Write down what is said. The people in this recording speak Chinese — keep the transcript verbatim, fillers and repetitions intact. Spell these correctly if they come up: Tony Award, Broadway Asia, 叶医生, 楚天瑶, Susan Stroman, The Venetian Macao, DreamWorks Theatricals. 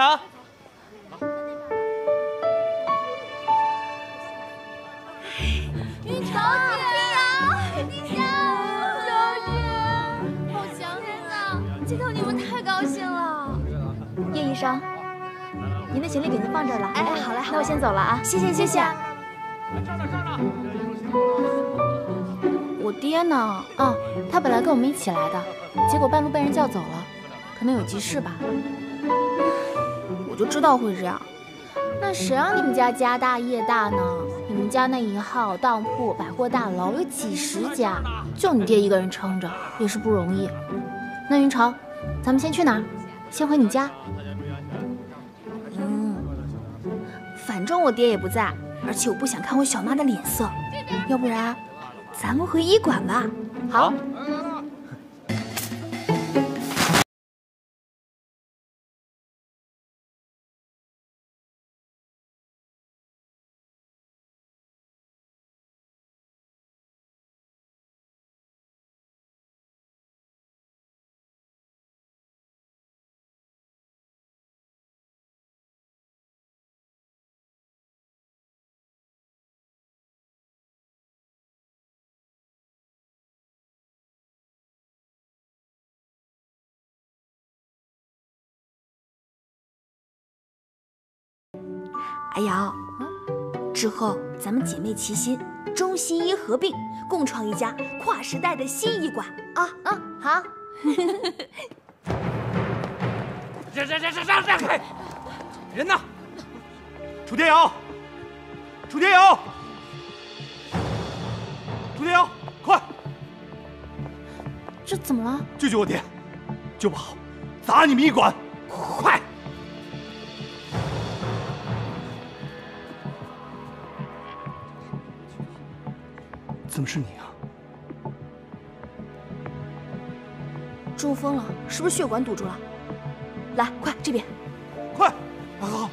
场。 小姐，丁香，小姐，好想你啊！见到你们太高兴了。叶医生，您的行李给您放这儿了。哎哎，好嘞，那我先走了啊！谢谢谢谢。上哪上哪？我爹呢？啊，他本来跟我们一起来的，结果半路被人叫走了，可能有急事吧。我就知道会这样。那谁让你们家家大业大呢？ 你们家那一号当铺、百货大楼有几十家，就你爹一个人撑着也是不容易。那云城，咱们先去哪儿？先回你家。嗯，反正我爹也不在，而且我不想看我小妈的脸色，要不然咱们回医馆吧。好。 哎瑶，之后咱们姐妹齐心，中西医合并，共创一家跨时代的新医馆啊！啊，好。让让让让让让开！人呢？楚天瑶，楚天瑶，楚天瑶，快！这怎么了？救救我爹！救不好，砸你们医馆！快！ 怎么是你啊？中风了，是不是血管堵住了？来，快这边，快，好好。